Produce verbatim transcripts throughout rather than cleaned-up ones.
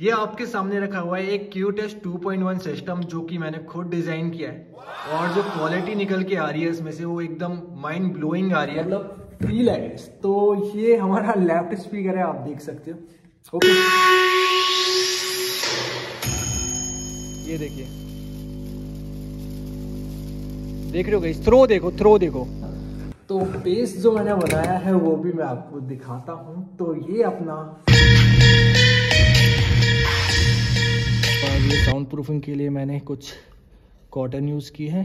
ये आपके सामने रखा हुआ है एक Q T S two point one system जो कि मैंने खुद डिजाइन किया है और जो क्वालिटी निकल के आ रही है इसमें से वो एकदम माइंड ब्लोइंग आ रही है, मतलब फील है। तो ये हमारा लेफ्ट स्पीकर है, आप देख सकते हो। ओके, ये देखिए, देख रहे हो गाइस, थ्रो देखो, थ्रो देखो। तो बेस जो मैंने बनाया है वो भी मैं आपको दिखाता हूँ। तो ये अपना ये साउंड प्रूफिंग के लिए मैंने कुछ कॉटन यूज की है।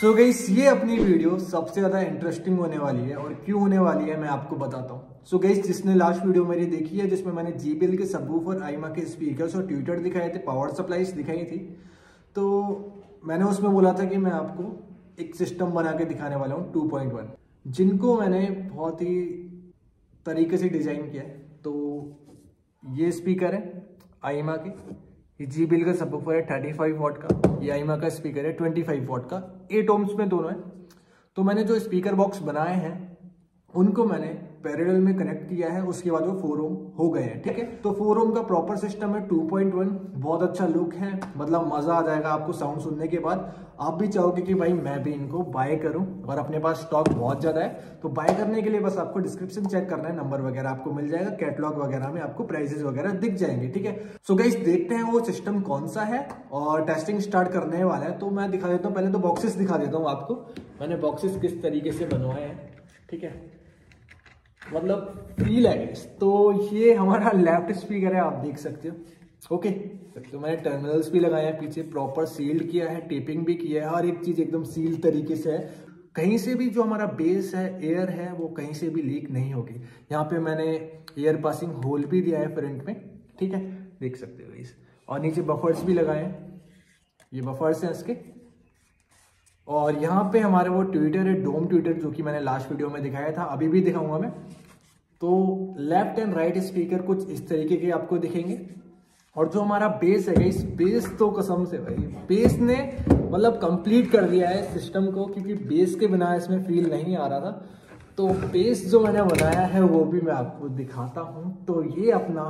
सो गाइस, ये अपनी वीडियो सबसे ज्यादा इंटरेस्टिंग होने वाली है और क्यों होने वाली है मैं आपको बताता हूँ। सो गाइस, जिसने लास्ट वीडियो मेरी देखी है जिसमें मैंने जे बी एल के सबवूफर, आईमा के स्पीकर्स और ट्विटर दिखाए थे, पावर सप्लाईज दिखाई थी, तो मैंने उसमें बोला था कि मैं आपको एक सिस्टम बना के दिखाने वाला हूँ टू पॉइंट वन, जिनको मैंने बहुत ही तरीके से डिजाइन किया है। तो ये स्पीकर है आईमा के, ये जे बी एल का सबवूफर है पैंतीस वाट का, ये आईमा का स्पीकर है पच्चीस वाट का, आठ ओम्स में दोनों है। तो मैंने जो स्पीकर बॉक्स बनाए हैं उनको मैंने पैरेलल में कनेक्ट किया है, उसके बाद वो फोर ओम हो गए हैं, ठीक है। तो फोर ओम का प्रॉपर सिस्टम है टू पॉइंट वन, बहुत अच्छा लुक है, मतलब मजा आ जाएगा आपको साउंड सुनने के बाद। आप भी चाहोगे कि भाई मैं भी इनको बाय करूं और अपने पास स्टॉक बहुत ज्यादा है। तो बाय करने के लिए बस आपको डिस्क्रिप्शन चेक करना है, नंबर वगैरह आपको मिल जाएगा, कैटलॉग वगैरह में आपको प्राइजेस वगैरह दिख जाएंगे, ठीक है। सो गाइस, देखते हैं वो सिस्टम कौन सा है और टेस्टिंग स्टार्ट करने वाला है। तो मैं दिखा देता हूँ, पहले तो बॉक्सेस दिखा देता हूँ आपको, मैंने बॉक्सेस किस तरीके से बनवाए हैं, ठीक है, मतलब फील है। तो ये हमारा लेफ्ट स्पीकर है, आप देख सकते हो। ओके, तो मैंने टर्मिनल्स भी लगाए हैं पीछे, प्रॉपर सील्ड किया है, टेपिंग भी किया है, हर एक चीज एकदम सील तरीके से है। कहीं से भी जो हमारा बेस है, एयर है, वो कहीं से भी लीक नहीं होगी। यहाँ पे मैंने एयर पासिंग होल भी दिया है फ्रंट में, ठीक है, देख सकते हो इस। और नीचे बफर्स भी लगाए हैं, ये बफर्स हैं इसके। और यहाँ पे हमारे वो ट्विटर है, डोम ट्विटर, जो कि मैंने लास्ट वीडियो में दिखाया था, अभी भी दिखाऊंगा मैं। तो लेफ्ट एंड राइट स्पीकर कुछ इस तरीके के आपको दिखेंगे। और जो हमारा बेस है, इस बेस तो कसम से भाई, बेस ने मतलब कंप्लीट कर दिया है सिस्टम को, क्योंकि बेस के बिना इसमें फील नहीं आ रहा था। तो बेस जो मैंने बनाया है वो भी मैं आपको दिखाता हूँ। तो ये अपना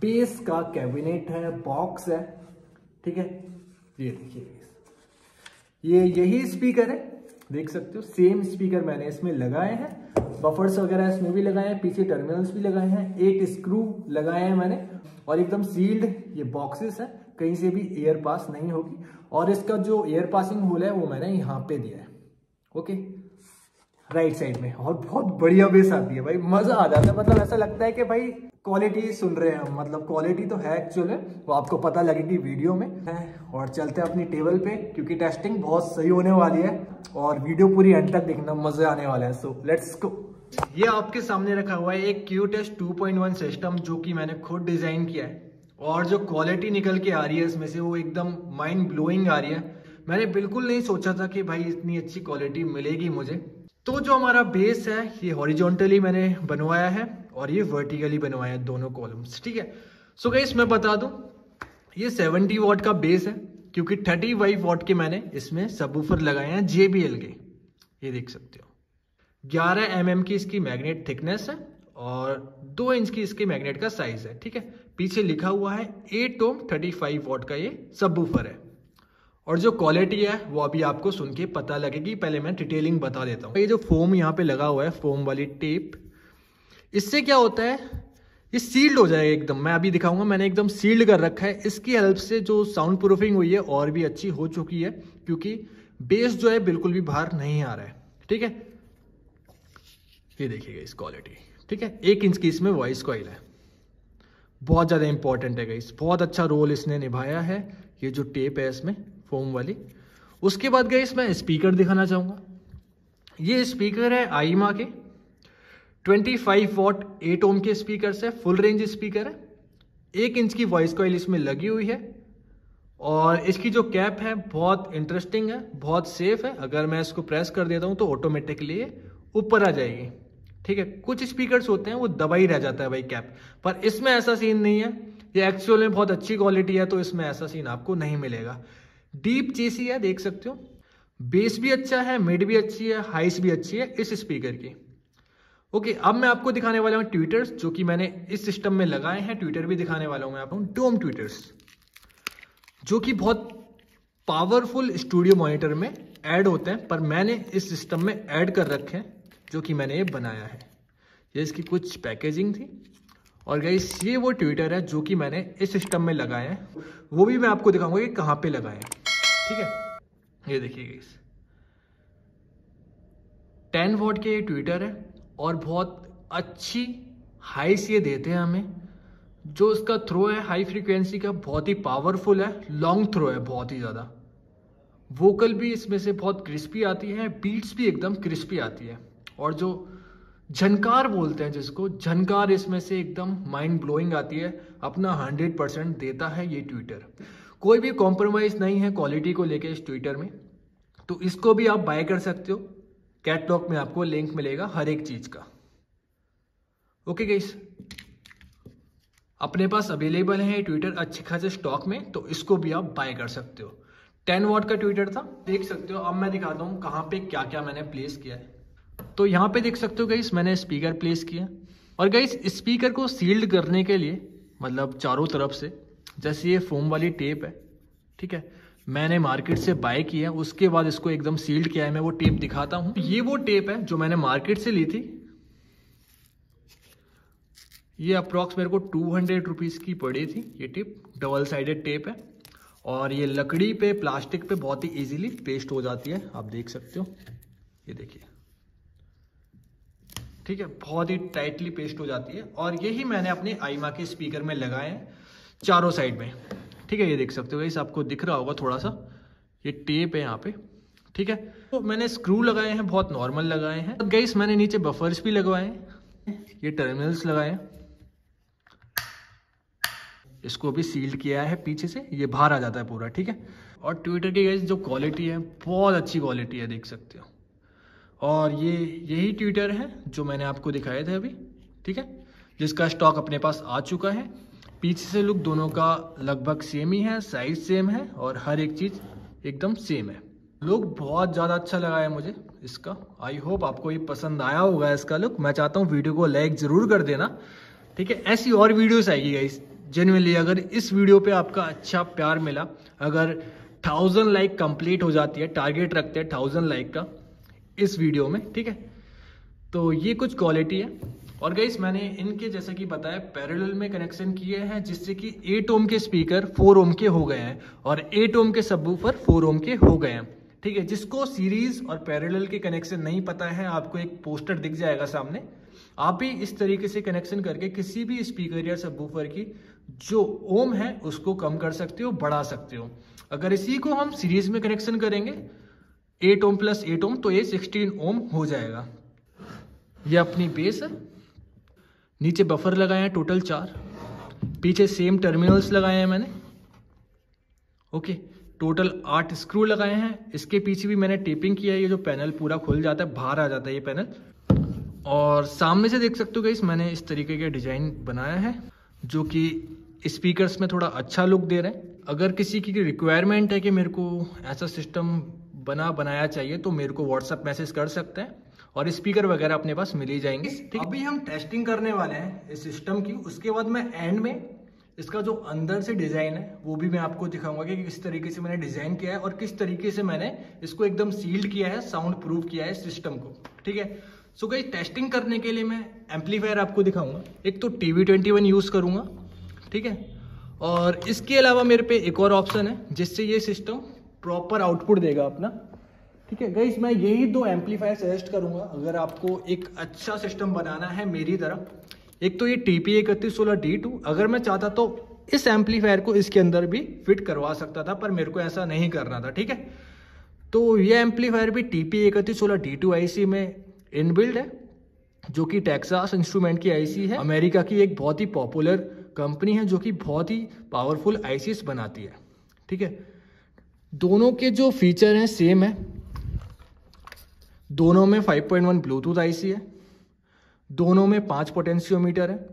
बेस का कैबिनेट है, बॉक्स है, ठीक है, ये देखिए, ये यही स्पीकर है, देख सकते हो, सेम स्पीकर मैंने इसमें लगाए हैं, बफर्स वगैरह इसमें भी लगाए हैं, पीछे टर्मिनल्स भी लगाए हैं, एक स्क्रू लगाए हैं मैंने, और एकदम सील्ड ये बॉक्सेस है, कहीं से भी एयर पास नहीं होगी। और इसका जो एयर पासिंग होल है वो मैंने यहाँ पे दिया है, ओके, राइट साइड में। और बहुत बढ़िया बेस आती है भाई, मजा आ जाता है, मतलब ऐसा लगता है कि भाई क्वालिटी सुन रहे हैं, मतलब क्वालिटी तो है एक्चुअल है, वो आपको पता लगेगी वीडियो में। और चलते हैं अपनी टेबल पे, क्योंकि टेस्टिंग बहुत सही होने वाली है और वीडियो पूरी एंड तक देखना, मजे आने वाला है। So let's go. ये आपके सामने रखा हुआ है एक Q T S two point one system जो कि मैंने खुद डिजाइन किया है और जो क्वालिटी निकल के आ रही है इसमें से वो एकदम माइंड ब्लोइंग आ रही है। मैंने बिल्कुल नहीं सोचा था कि भाई इतनी अच्छी क्वालिटी मिलेगी मुझे। तो जो हमारा बेस है ये हॉरिजॉन्टली मैंने बनवाया है और ये वर्टिकली बनवाया है, दोनों कॉलम्स, ठीक है। सो गाइस, मैं बता दूं, ये सत्तर वाट का बेस है, क्योंकि पैंतीस वाट के मैंने इसमें सबवूफर लगाए हैं जे बी एल के, ये देख सकते हो। ग्यारह एम एम की इसकी मैग्नेट थिकनेस है और दो इंच की इसके मैग्नेट का साइज है, ठीक है। पीछे लिखा हुआ है आठ ओम पैंतीस वाट का ये सबवूफर है। और जो क्वालिटी है वो अभी आपको सुन के पता लगेगी, पहले मैं डिटेलिंग बता देता हूँ। ये जो फोम यहाँ पे लगा हुआ है, फोम वाली टेप, इससे क्या होता है, ये सील्ड हो जाएगा एकदम, मैं अभी दिखाऊंगा, मैंने एकदम सील्ड कर रखा है। इसकी हेल्प से जो साउंड प्रूफिंग हुई है और भी अच्छी हो चुकी है, क्योंकि बेस जो है बिल्कुल भी बाहर नहीं आ रहा है, ठीक है। ये देखिएगा इस क्वालिटी, ठीक है। एक इंच की इसमें वॉइस कॉइल है, बहुत ज़्यादा इंपॉर्टेंट है गाइस, बहुत अच्छा रोल इसने निभाया है, ये जो टेप है इसमें फोम वाली। उसके बाद गाइस, मैं स्पीकर दिखाना चाहूँगा। ये स्पीकर है आईमा के, पच्चीस वाट आठ ओम के स्पीकर से, फुल रेंज स्पीकर है, एक इंच की वॉइस कॉइल इसमें लगी हुई है। और इसकी जो कैप है बहुत इंटरेस्टिंग है, बहुत सेफ है, अगर मैं इसको प्रेस कर देता हूँ तो ऑटोमेटिकली ऊपर आ जाएगी, ठीक है। कुछ स्पीकर्स होते हैं वो दबा ही रह जाता है भाई कैप, पर इसमें ऐसा सीन नहीं है, ये एक्चुअल में बहुत अच्छी क्वालिटी है, तो इसमें ऐसा सीन आपको नहीं मिलेगा। डीप चेसी है, देख सकते हो, बेस भी अच्छा है, मिड भी अच्छी है, हाइस भी अच्छी है इस स्पीकर की। ओके okay, अब मैं आपको दिखाने वाला हूँ ट्विटर्स जो कि मैंने इस सिस्टम में लगाए हैं। ट्विटर भी दिखाने वाला हूँ मैं आपको, डोम ट्विटर्स जो कि बहुत पावरफुल स्टूडियो मॉनिटर में ऐड होते हैं, पर मैंने इस सिस्टम में ऐड कर रखे हैं जो कि मैंने ये बनाया है। ये इसकी कुछ पैकेजिंग थी। और गाइस ये वो ट्विटर है जो कि मैंने इस सिस्टम में लगाए हैं, वो भी मैं आपको दिखाऊंगा कि कहाँ पे लगाए हैं, ठीक है। ये देखिए गाइस, टेन वॉट के ये ट्विटर है और बहुत अच्छी हाइस ये देते हैं हमें। जो इसका थ्रो है हाई फ्रिक्वेंसी का, बहुत ही पावरफुल है, लॉन्ग थ्रो है बहुत ही ज़्यादा। वोकल भी इसमें से बहुत क्रिस्पी आती है, बीट्स भी एकदम क्रिस्पी आती है। और जो झनकार बोलते हैं जिसको, झनकार इसमें से एकदम माइंड ब्लोइंग आती है। अपना हंड्रेड परसेंट देता है ये ट्विटर, कोई भी कॉम्प्रोमाइज़ नहीं है क्वालिटी को लेके इस ट्विटर में। तो इसको भी आप बाय कर सकते हो, कैटलॉग में आपको लिंक मिलेगा हर एक चीज़ का। ओके गाइस, अपने पास अवेलेबल है ट्विटर अच्छे खासे स्टॉक में, तो इसको भी आप बाय कर सकते हो। टेन वॉट का ट्विटर था, देख सकते हो। अब मैं दिखाता हूँ कहाँ पे क्या क्या मैंने प्लेस किया है। तो यहाँ पे देख सकते हो गाइस, मैंने स्पीकर प्लेस किया। और गाइस स्पीकर को सील्ड करने के लिए, मतलब चारों तरफ से, जैसे ये फोम वाली टेप है, ठीक है, मैंने मार्केट से बाय किया है, उसके बाद इसको एकदम सील्ड किया है। मैं वो टेप दिखाता हूँ। ये वो टेप है जो मैंने मार्केट से ली थी। ये अप्रॉक्स मेरे को टू हंड्रेड रुपीज़ की पड़ी थी ये टेप, डबल साइडेड टेप है। और ये लकड़ी पे, प्लास्टिक पे बहुत ही इजीली पेस्ट हो जाती है, आप देख सकते हो। ये देखिए, ठीक है, बहुत ही टाइटली पेस्ट हो जाती है। और यही मैंने अपने आईमा के स्पीकर में लगाए हैं चारों साइड में, ठीक है। ये देख सकते हो गाइस, आपको दिख रहा होगा थोड़ा सा, ये टेप है यहाँ पे, ठीक है। तो मैंने स्क्रू लगाए हैं, बहुत नॉर्मल लगाए हैं। तो गाइस मैंने नीचे बफर्स भी लगवाए हैं, ये टर्मिनल्स लगाए हैं, इसको भी सील्ड किया है पीछे से, ये बाहर आ जाता है पूरा, ठीक है। और ट्विटर की गाइस जो क्वालिटी है, बहुत अच्छी क्वालिटी है, देख सकते हो। और ये यही ट्विटर है जो मैंने आपको दिखाए थे अभी, ठीक है, जिसका स्टॉक अपने पास आ चुका है। पीछे से लुक दोनों का लगभग सेम ही है, साइज सेम है और हर एक चीज़ एकदम सेम है। लुक बहुत ज़्यादा अच्छा लगा है मुझे इसका। आई होप आपको ये पसंद आया होगा इसका लुक। मैं चाहता हूँ वीडियो को लाइक ज़रूर कर देना, ठीक है। ऐसी और वीडियोस आएगी गाइस। जेन्युइनली अगर इस वीडियो पे आपका अच्छा प्यार मिला, अगर थाउजेंड लाइक कंप्लीट हो जाती है, टारगेट रखते हैं थाउजेंड लाइक का इस वीडियो में, ठीक है। तो ये कुछ क्वालिटी है। और गाइस मैंने इनके, जैसे कि बताया, पैरेलल में कनेक्शन किए हैं, जिससे कि एट ओम के स्पीकर फोर ओम के हो गए हैं और एट ओम के सबवूफर फोर ओम के हो गए हैं, ठीक है। जिसको सीरीज और पैरेलल के कनेक्शन नहीं पता है, आपको एक पोस्टर दिख जाएगा सामने। आप भी इस तरीके से कनेक्शन करके किसी भी स्पीकर या सबवूफर की जो ओम है उसको कम कर सकते हो, बढ़ा सकते हो। अगर इसी को हम सीरीज में कनेक्शन करेंगे eight ohm plus eight ohm, तो ये सिक्सटीन ओम हो जाएगा। ये अपनी बेस है, नीचे बफर लगाए हैं टोटल चार, पीछे सेम टर्मिनल्स लगाए हैं मैंने, ओके। टोटल आठ स्क्रू लगाए हैं। इसके पीछे भी मैंने टेपिंग किया है, ये जो पैनल पूरा खुल जाता है, बाहर आ जाता है ये पैनल। और सामने से देख सकते हो गाइस, मैंने इस तरीके का डिज़ाइन बनाया है जो कि स्पीकर्स में थोड़ा अच्छा लुक दे रहा है। अगर किसी की रिक्वायरमेंट है कि मेरे को ऐसा सिस्टम बना बनाया चाहिए, तो मेरे को व्हाट्सएप मैसेज कर सकते हैं और स्पीकर वगैरह अपने पास मिल ही जाएंगे। अभी हम टेस्टिंग करने वाले हैं इस सिस्टम की, उसके बाद मैं एंड में इसका जो अंदर से डिज़ाइन है वो भी मैं आपको दिखाऊंगा कि किस तरीके से मैंने डिज़ाइन किया है और किस तरीके से मैंने इसको एकदम सील्ड किया है, साउंड प्रूफ किया है सिस्टम को, ठीक है। सो गाइस टेस्टिंग करने के लिए मैं एम्पलीफायर आपको दिखाऊंगा। एक तो T B twenty one use करूँगा, ठीक है। और इसके अलावा मेरे पे एक और ऑप्शन है जिससे ये सिस्टम प्रॉपर आउटपुट देगा अपना, ठीक है। गाइस मैं यही दो एम्पलीफायर सजेस्ट करूँगा अगर आपको एक अच्छा सिस्टम बनाना है मेरी तरह। एक तो ये T P A thirty one six D two, अगर मैं चाहता तो इस एम्पलीफायर को इसके अंदर भी फिट करवा सकता था, पर मेरे को ऐसा नहीं करना था, ठीक है। तो ये एम्पलीफायर भी T P A thirty one six D two IC में इनबिल्ड है, जो कि टेक्सास इंस्ट्रूमेंट की आईसी है। अमेरिका की एक बहुत ही पॉपुलर कंपनी है जो कि बहुत ही पावरफुल आईसीस बनाती है, ठीक है। दोनों के जो फीचर हैं सेम है, दोनों में five point one Bluetooth IC है, दोनों में पाँच पोटेंशियोमीटर है।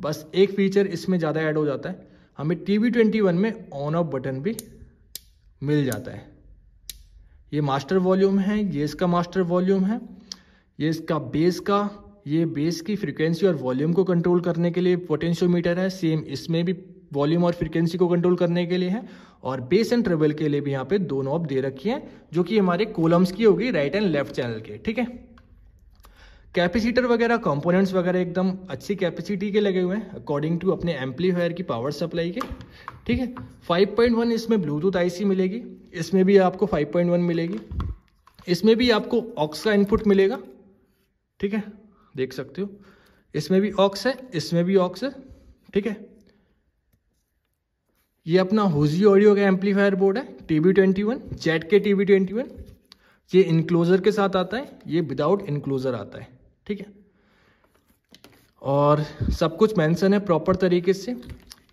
बस एक फीचर इसमें ज़्यादा ऐड हो जाता है, हमें टी बी ट्वेंटी वन में ऑन ऑफ बटन भी मिल जाता है। ये मास्टर वॉल्यूम है, ये इसका मास्टर वॉल्यूम है, ये इसका बेस का, ये बेस की फ्रिक्वेंसी और वॉल्यूम को कंट्रोल करने के लिए पोटेंशियोमीटर है। सेम इसमें भी वॉल्यूम और फ्रिक्वेंसी को कंट्रोल करने के लिए है। और बेस एंड ट्रेवल के लिए भी यहाँ पे दो नॉब दे रखी हैं, जो कि हमारे कॉलम्स की होगी, राइट एंड लेफ्ट चैनल के। ठीक है, कैपेसिटर वगैरह कंपोनेंट्स वगैरह एकदम अच्छी कैपेसिटी के लगे हुए हैं अकॉर्डिंग टू अपने एम्पलीफायर की पावर सप्लाई के। ठीक है, फाइव पॉइंट वन इसमें ब्लूटूथ आईसी मिलेगी, इसमें भी आपको फाइव पॉइंट वन मिलेगी, इसमें भी आपको ऑक्स का इनपुट मिलेगा। ठीक है, देख सकते हो इसमें भी ऑक्स है, इसमें भी ऑक्स है। ठीक है, ये अपना होजी ऑडियो का एम्पलीफायर बोर्ड है, T B twenty one, Z K T B twenty one. ये इनक्लोजर के साथ आता है, ये विदाउट इनक्लोजर आता है। ठीक है, और सब कुछ मेंशन है प्रॉपर तरीके से।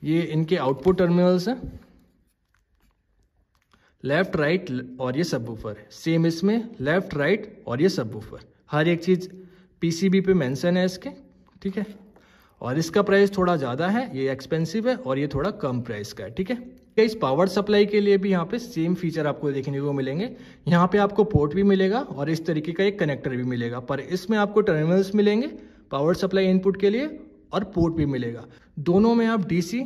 ये इनके आउटपुट टर्मिनल्स हैं, लेफ्ट राइट और ये सबवूफर है। सेम इसमें लेफ्ट राइट और ये सबवूफर, हर एक चीज़ पीसीबी पे मेंशन है इसके। ठीक है, और इसका प्राइस थोड़ा ज़्यादा है, ये एक्सपेंसिव है, और ये थोड़ा कम प्राइस का है। ठीक है, इस पावर सप्लाई के लिए भी यहाँ पे सेम फीचर आपको देखने को मिलेंगे। यहाँ पे आपको पोर्ट भी मिलेगा और इस तरीके का एक कनेक्टर भी मिलेगा, पर इसमें आपको टर्मिनल्स मिलेंगे पावर सप्लाई इनपुट के लिए और पोर्ट भी मिलेगा। दोनों में आप डीसी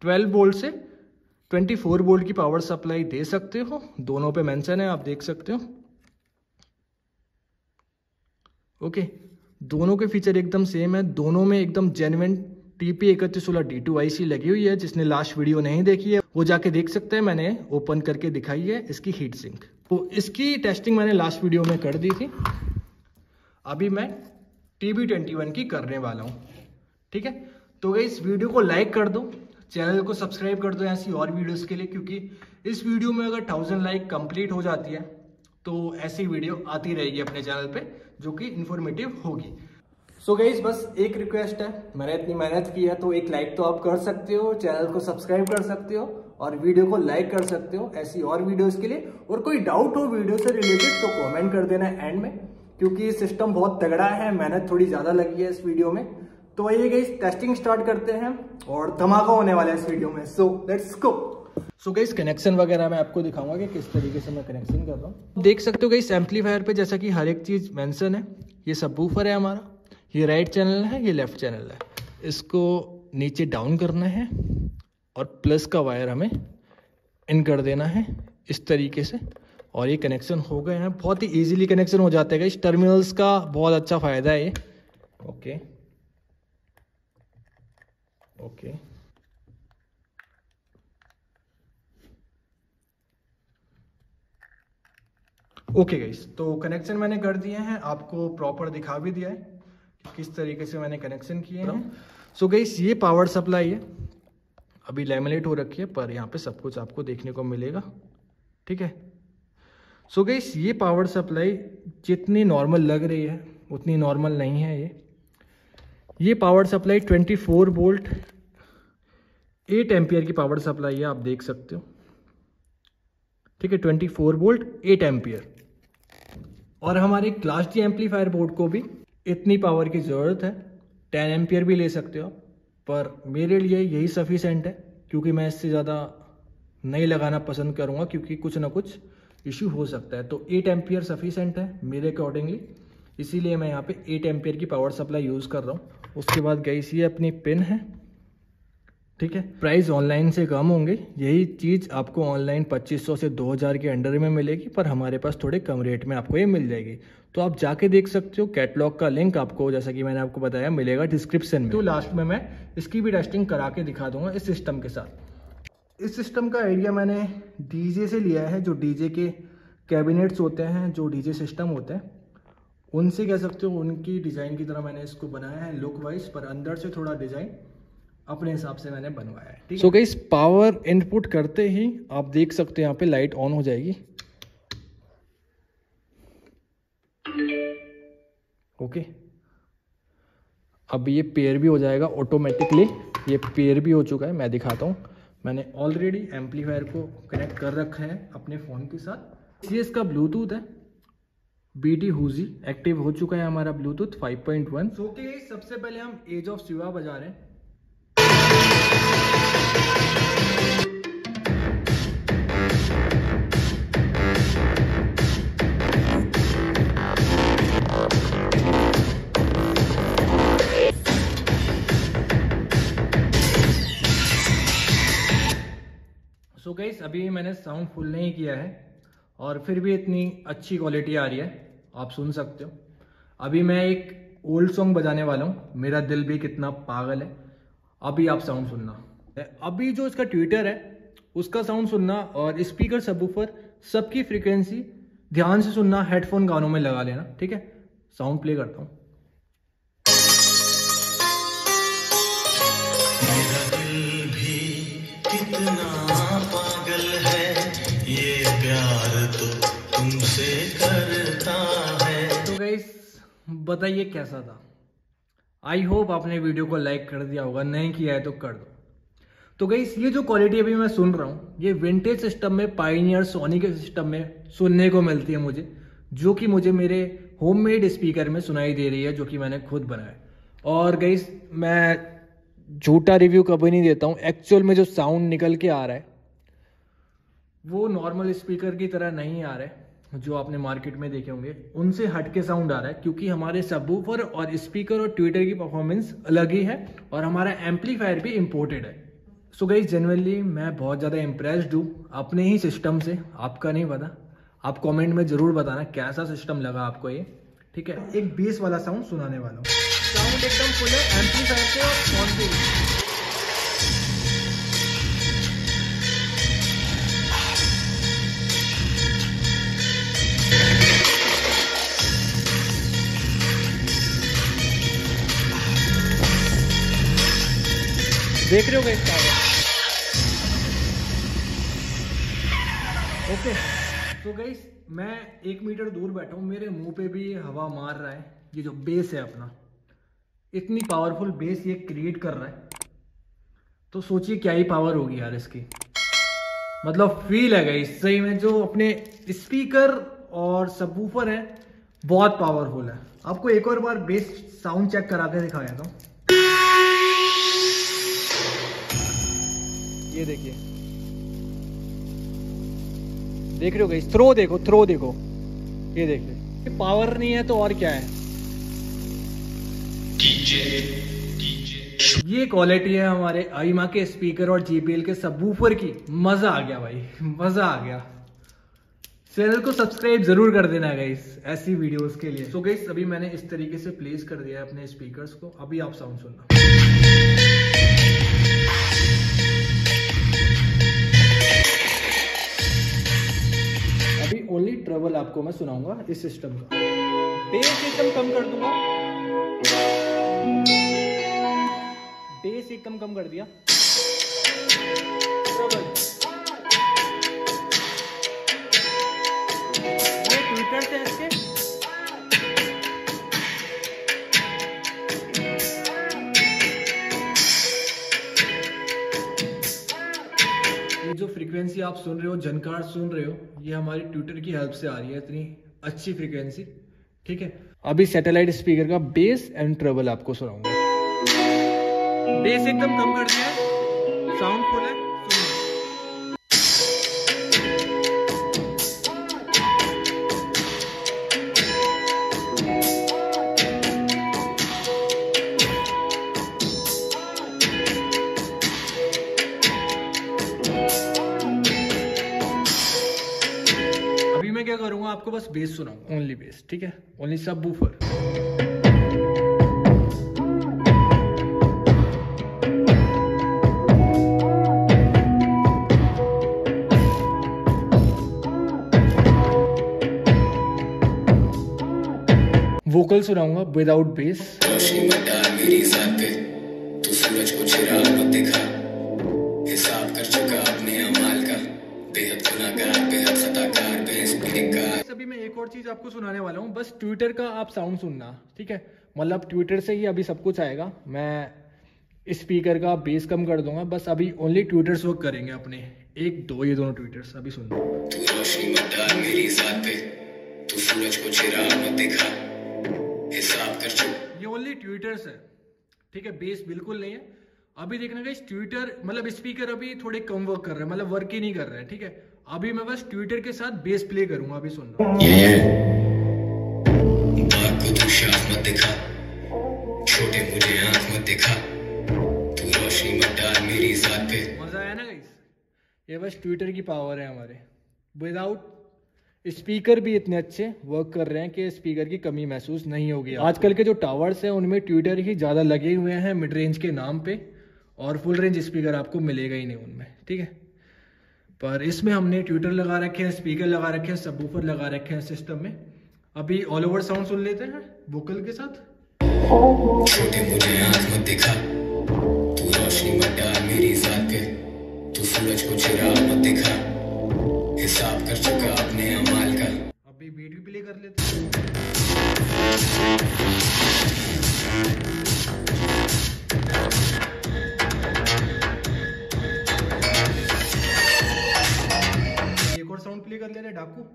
ट्वेल्व वोल्ट से ट्वेंटी फोर वोल्ट की पावर सप्लाई दे सकते हो, दोनों पे मेंशन है, आप देख सकते हो। ओके, दोनों के फीचर एकदम सेम है, दोनों में एकदम genuine T P thirty one sixty D two IC लगी हुई है। जिसने लास्ट वीडियो नहीं देखी है वो जाके देख सकते हैं, मैंने ओपन करके दिखाई है इसकी हीट सिंक। तो इसकी टेस्टिंग मैंने लास्ट वीडियो में कर दी थी, अभी मैं टी बी ट्वेंटी वन की करने वाला हूँ। ठीक है, तो इस वीडियो को लाइक कर दो, चैनल को सब्सक्राइब कर दो ऐसी और वीडियोस के लिए, क्योंकि इस वीडियो में अगर थाउजेंड लाइक कंप्लीट हो जाती है तो ऐसी वीडियो आती रहेगी अपने चैनल पे, जो कि इन्फॉर्मेटिव होगी। सो गाइस, बस एक रिक्वेस्ट है, मैंने इतनी मेहनत की है तो एक लाइक तो आप कर सकते हो, चैनल को सब्सक्राइब कर सकते हो और वीडियो को लाइक कर सकते हो ऐसी और वीडियोस के लिए। और कोई डाउट हो वीडियो से रिलेटेड तो कमेंट कर देना एंड में, क्योंकि सिस्टम बहुत तगड़ा है, मेहनत थोड़ी ज़्यादा लगी है इस वीडियो में। तो आइए गाइस, टेस्टिंग स्टार्ट करते हैं और धमाका होने वाला है इस वीडियो में। So let's go. So guys, connection वगैरह मैं आपको दिखाऊंगा कि किस तरीके से मैं कनेक्शन कर रहा हूँ। देख सकते हो गाइस, एम्पलीफायर पे जैसा कि हर एक चीज़ मेंशन है। ये सबवूफर है हमारा, ये राइट चैनल है, ये लेफ्ट चैनल है। इसको नीचे डाउन करना है और प्लस का वायर हमें इन कर देना है इस तरीके से, और ये कनेक्शन हो गए हैं। बहुत ही ईजिली कनेक्शन हो जाता है गाइस, टर्मिनल्स का बहुत अच्छा फ़ायदा है ये। ओके ओके ओके गाइस, तो कनेक्शन मैंने कर दिए हैं, आपको प्रॉपर दिखा भी दिया है किस तरीके से मैंने कनेक्शन किए हैं। सो गाइस, ये पावर सप्लाई है, अभी लैमिनेट हो रखी है, पर यहाँ पे सब कुछ आपको देखने को मिलेगा। ठीक है, सो गाइस, ये पावर सप्लाई जितनी नॉर्मल लग रही है उतनी नॉर्मल नहीं है ये। ये power supply twenty four volt eight ampere की पावर सप्लाई है, आप देख सकते हो। ठीक है, twenty four volt eight ampere. और हमारे क्लास डी एम्पलीफायर बोर्ड को भी इतनी पावर की ज़रूरत है, टेन एम्पियर भी ले सकते हो, पर मेरे लिए यही सफिशेंट है, क्योंकि मैं इससे ज़्यादा नहीं लगाना पसंद करूँगा, क्योंकि कुछ ना कुछ इश्यू हो सकता है। तो एट एम्पियर सफिशेंट है मेरे अकॉर्डिंगली, इसीलिए मैं यहाँ पे एट एम्पियर की पावर सप्लाई यूज़ कर रहा हूँ। उसके बाद गाइस, ये अपनी पिन है। ठीक है, प्राइस ऑनलाइन से कम होंगे, यही चीज़ आपको ऑनलाइन पच्चीस सौ से दो हज़ार के अंडर में मिलेगी, पर हमारे पास थोड़े कम रेट में आपको ये मिल जाएगी। तो आप जाके देख सकते हो, कैटलॉग का लिंक आपको, जैसा कि मैंने आपको बताया, मिलेगा डिस्क्रिप्शन में। तो लास्ट में मैं इसकी भी टेस्टिंग करा के दिखा दूंगा इस सिस्टम के साथ। इस सिस्टम का आइडिया मैंने डीजे से लिया है, जो डीजे के कैबिनेट्स होते हैं, जो डीजे सिस्टम होते हैं, उनसे कह सकते हो उनकी डिज़ाइन की तरह मैंने इसको बनाया है लुक वाइज, पर अंदर से थोड़ा डिज़ाइन अपने हिसाब से मैंने बनवाया है। ठीक है, सो गाइस, पावर इनपुट करते ही आप देख सकते हो यहाँ पे लाइट ऑन हो जाएगी। ओके, अब ये पेयर भी हो जाएगा ऑटोमेटिकली, ये पेयर भी हो चुका है। मैं दिखाता हूँ, मैंने ऑलरेडी एम्पलीफायर को कनेक्ट कर रखा है अपने फ़ोन के साथ। ये इसका ब्लूटूथ है, बी टी हुजी एक्टिव हो चुका है हमारा Bluetooth five point one. So के सबसे पहले हम एज ऑफ शिवा बजा रहे हैं। गाइस अभी मैंने साउंड फुल नहीं किया है और फिर भी इतनी अच्छी क्वालिटी आ रही है, आप सुन सकते हो। अभी मैं एक ओल्ड सॉन्ग बजाने वाला हूँ, मेरा दिल भी कितना पागल है, अभी आप साउंड सुनना। अभी जो इसका ट्विटर है उसका साउंड सुनना और स्पीकर सबवूफर सबकी फ्रीक्वेंसी ध्यान से सुनना, हेडफोन गानों में लगा लेना, ठीक है। साउंड प्ले करता हूँ। तो गाइस बताइए कैसा था, आई होप आपने वीडियो को लाइक कर दिया होगा, नहीं किया है तो कर दो। तो गाइस ये जो क्वालिटी अभी मैं सुन रहा हूँ ये विंटेज सिस्टम में, पायनियर सोनी के सिस्टम में सुनने को मिलती है मुझे, जो कि मुझे मेरे होममेड स्पीकर में सुनाई दे रही है, जो कि मैंने खुद बनाया। और गाइस मैं झूठा रिव्यू कभी नहीं देता हूँ, एक्चुअल में जो साउंड निकल के आ रहा है वो नॉर्मल स्पीकर की तरह नहीं आ रहा है जो आपने मार्केट में देखे होंगे, उनसे हट के साउंड आ रहा है, क्योंकि हमारे सबवूफर और स्पीकर और ट्विटर की परफॉर्मेंस अलग ही है और हमारा एम्पलीफायर भी इम्पोर्टेड है। सो गाइस जनरली मैं बहुत ज़्यादा इम्प्रेस्ड हूँ अपने ही सिस्टम से, आपका नहीं पता। आप कमेंट में ज़रूर बताना कैसा सिस्टम लगा आपको ये, ठीक है। एक बेस वाला साउंड सुनाने वाला हूँ, साउंड एकदम फुल है एम्पलीफायर से और फोन से। देख रहे हो गाइस साउंड, ओके। तो गाइस मैं एक मीटर दूर बैठा हूँ, मेरे मुंह पे भी हवा मार रहा है ये जो बेस है अपना, इतनी पावरफुल बेस ये क्रिएट कर रहा है। तो सोचिए क्या ही पावर होगी यार इसकी, मतलब फील है गाइस सही में, जो अपने स्पीकर और सबवूफर है बहुत पावरफुल है। आपको एक और बार बेस साउंड चेक करा के दिखाया था, ये देखिए, देख रहे हो गाइस, थ्रो देखो, थ्रो देखो, ये देख रहे, पावर नहीं है तो और क्या है। DJ, DJ. ये क्वालिटी है हमारे आईमा के स्पीकर और जेबीएल के सबवूफर की। मजा आ गया भाई, मजा आ गया। चैनल को सब्सक्राइब जरूर कर देना गाइस ऐसी वीडियोस के लिए। तो गाइस अभी मैंने इस तरीके से प्लेस कर दिया है अपने स्पीकर्स को, अभी आप साउंड सुनना। अभी ओनली ट्रेवल आपको मैं सुनाऊंगा इस सिस्टम का, बेस एकदम कम कर दूंगा, बेस एकदम कम कर दिया, ट्रेवल। ये ट्विटर से इसके जो फ्रीक्वेंसी आप सुन रहे हो, जनकार सुन रहे हो, ये हमारी ट्विटर की हेल्प से आ रही है, इतनी अच्छी फ्रीक्वेंसी, ठीक है। अभी सैटेलाइट स्पीकर का बेस एंड ट्रेवल आपको सुनाऊंगा। बेस एकदम कम कर दिया, साउंड फुल है। करूंगा आपको बस बेस सुनाऊंगा, ओनली बेस, ठीक है, ओनली सबवूफर। वोकल सुनाऊंगा विदाउट बेस। मेरी साथ तू सूरज को चिराग मत दिखा, हिसाब कर चुका अपने अमाल का, बेहद गुनाहगार बेहद खताकार। अभी मैं एक और चीज आपको सुनाने वाला हूँ, बस ट्विटर का आप साउंड सुनना, ठीक है। मतलब ट्विटर से ही अभी सब कुछ आएगा, मैं स्पीकर का बेस कम कर दूंगा, बस अभी ओनली ट्विटर्स वर्क करेंगे अपने, एक दो, ये दोनों ट्विटर्स अभी सुनना। तू रोशनी मत डाल मेरी साथ पे, तू सूरज को चिराग मत दिखा, हिसाब कर चुका। ये ओनली ट्विटर्स है, ठीक है, बेस बिल्कुल नहीं है। अभी देखना गाइस ट्विटर मतलब स्पीकर अभी थोड़े कम वर्क कर रहे हैं, मतलब वर्क ही नहीं कर रहे हैं, ठीक है। अभी मैं बस ट्विटर के साथ बेस प्ले करूंगा, अभी सुन रहा हूं। ये बात को तू शाख मत दिखा, छोटे मुझे आंख मत दिखा, तू रोशनी मत डाल मेरी साथ पे। मजा आया ना गाइस, ये बस ट्विटर की पावर है हमारे। विदाउट स्पीकर भी इतने अच्छे वर्क कर रहे हैं कि स्पीकर की कमी महसूस नहीं होगी। आजकल के जो टावर्स हैं उनमें ट्विटर ही ज़्यादा लगे हुए हैं मिड रेंज के नाम पे, और फुल रेंज स्पीकर आपको मिलेगा ही नहीं उनमें, ठीक है। पर इसमें हमने ट्विटर लगा रखे हैं, स्पीकर लगा रखे हैं, सबवूफर लगा रखे हैं सिस्टम में। अभी ऑल ओवर साउंड सुन लेते हैं वोकल के साथ। हिसाब कर चुका अपने अमाल का। अभी बीट भी प्ले कर लेते हैं, एक और साउंड प्ले कर ले रहे डाकू।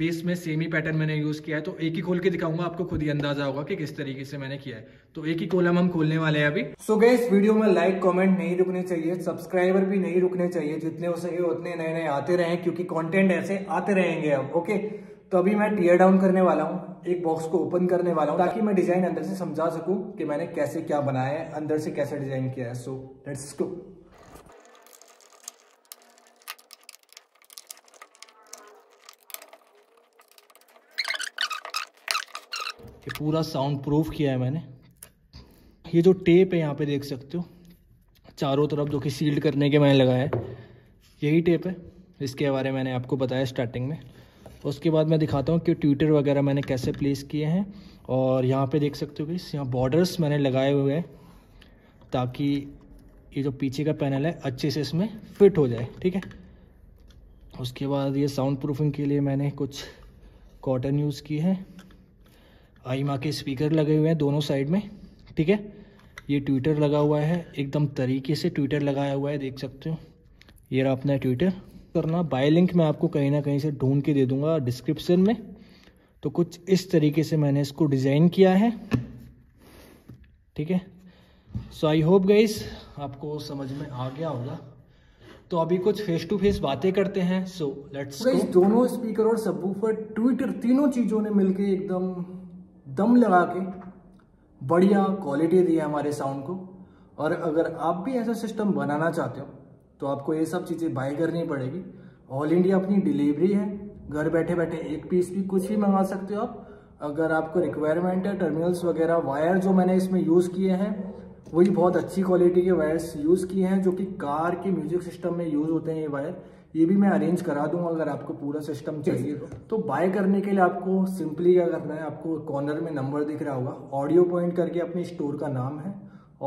बेस में सेमी पैटर्न मैंने यूज़ किया है, तो एक ही खोल के दिखाऊंगा, आपको खुद ही अंदाजा होगा कि किस तरीके से मैंने किया है। तो एक ही कॉलम हम खोलने वाले हैं अभी। सो गाइस, वीडियो में लाइक कमेंट नहीं रुकने चाहिए, सब्सक्राइबर भी नहीं रुकने चाहिए, जितने हो सके उतने नए नए आते रहे, क्योंकि कॉन्टेंट ऐसे आते रहेंगे हम। ओके, तो अभी मैं टीयर डाउन करने वाला हूँ, एक बॉक्स को ओपन करने वाला हूँ, ताकि मैं डिजाइन अंदर से समझा सकूँ कि मैंने कैसे क्या बनाया है, अंदर से कैसे डिजाइन किया है। So let's go. ये पूरा साउंड प्रूफ किया है मैंने। ये जो टेप है यहाँ पे देख सकते हो चारों तरफ, जो कि सील्ड करने के मैंने लगाया है, यही टेप है। इसके बारे में मैंने आपको बताया स्टार्टिंग में। उसके बाद मैं दिखाता हूँ कि ट्विटर वगैरह मैंने कैसे प्लेस किए हैं। और यहाँ पे देख सकते हो कि यहाँ बॉर्डर्स मैंने लगाए हुए हैं, ताकि ये जो पीछे का पैनल है अच्छे से इसमें फिट हो जाए, ठीक है। उसके बाद ये साउंड प्रूफिंग के लिए मैंने कुछ कॉटन यूज़ की है। आईमा के स्पीकर लगे हुए हैं दोनों साइड में, ठीक है। ये ट्विटर लगा हुआ है, एकदम तरीके से ट्विटर लगाया हुआ है, देख सकते हो। ये रहा अपना ट्विटर करना। बाय लिंक मैं आपको कहीं ना कहीं से ढूंढ के दे दूंगा डिस्क्रिप्शन में। तो कुछ इस तरीके से मैंने इसको डिज़ाइन किया है, ठीक है। सो आई होप गाइस आपको समझ में आ गया होगा। तो अभी कुछ फेस टू फेस बातें करते हैं। So let's go. दोनों स्पीकर और सबवूफर, ट्विटर, तीनों चीज़ों ने मिलकर एकदम दम लगा के बढ़िया क्वालिटी दी है हमारे साउंड को। और अगर आप भी ऐसा सिस्टम बनाना चाहते हो तो आपको ये सब चीज़ें बाय करनी पड़ेगी। ऑल इंडिया अपनी डिलीवरी है, घर बैठे बैठे एक पीस भी कुछ भी मंगा सकते हो आप। अगर आपको रिक्वायरमेंट है, टर्मिनल्स वगैरह वायर जो मैंने इसमें यूज़ किए हैं वही बहुत अच्छी क्वालिटी के वायर्स यूज़ किए हैं, जो कि कार के म्यूजिक सिस्टम में यूज़ होते हैं ये वायर। ये भी मैं अरेंज करा दूंगा अगर आपको पूरा सिस्टम चाहिए तो। तो बाय करने के लिए आपको सिंपली क्या करना है, आपको कॉर्नर में नंबर दिख रहा होगा, ऑडियो पॉइंट करके अपनी स्टोर का नाम है,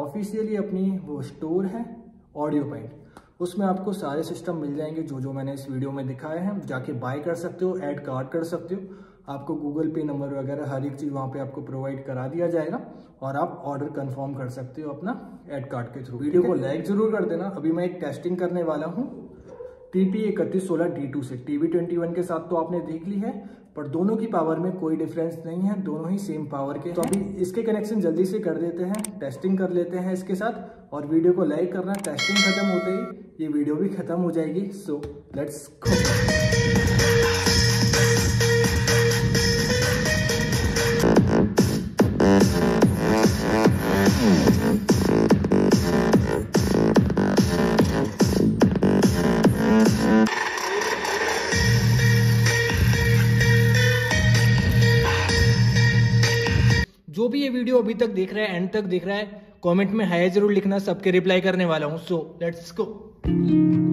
ऑफिशियली अपनी वो स्टोर है ऑडियो पॉइंट। उसमें आपको सारे सिस्टम मिल जाएंगे जो जो मैंने इस वीडियो में दिखाए हैं। जाके बाय कर सकते हो, ऐड कार्ड कर सकते हो। आपको गूगल पे नंबर वगैरह हर एक चीज़ वहाँ पर आपको प्रोवाइड करा दिया जाएगा, और आप ऑर्डर कन्फर्म कर सकते हो अपना ऐड कार्ड के थ्रू। वीडियो को लाइक ज़रूर कर देना। अभी मैं एक टेस्टिंग करने वाला हूँ T P thirty one sixty D two से। टी बी ट्वेंटी वन के साथ तो आपने देख ली है, पर दोनों की पावर में कोई डिफरेंस नहीं है, दोनों ही सेम पावर के। तो अभी इसके कनेक्शन जल्दी से कर देते हैं, टेस्टिंग कर लेते हैं इसके साथ। और वीडियो को लाइक करना, टेस्टिंग खत्म होते ही ये वीडियो भी खत्म हो जाएगी। So let's go. जो भी ये वीडियो अभी तक देख रहा है, एंड तक देख रहा है, कमेंट में हाय जरूर लिखना, सबके रिप्लाई करने वाला हूँ। So let's go.